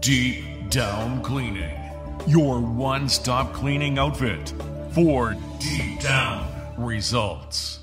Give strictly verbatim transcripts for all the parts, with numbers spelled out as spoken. Deep Down Cleaning, your one-stop cleaning outfit for deep down results.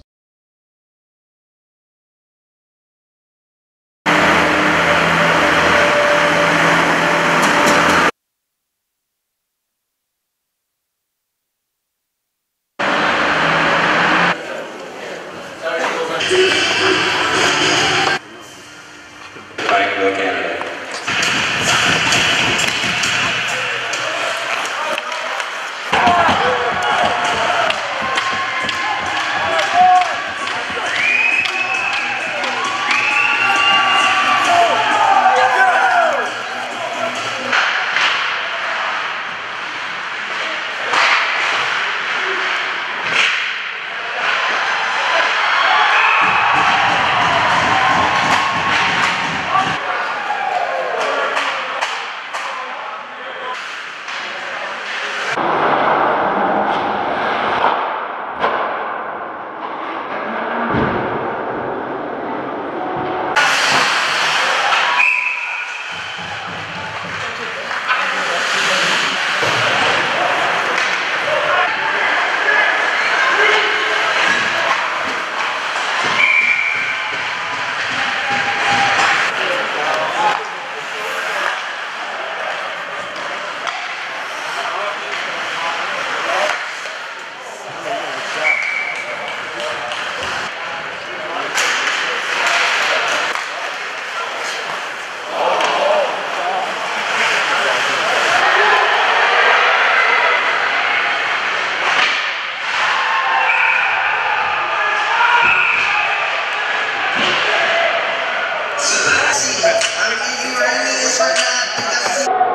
Thank you.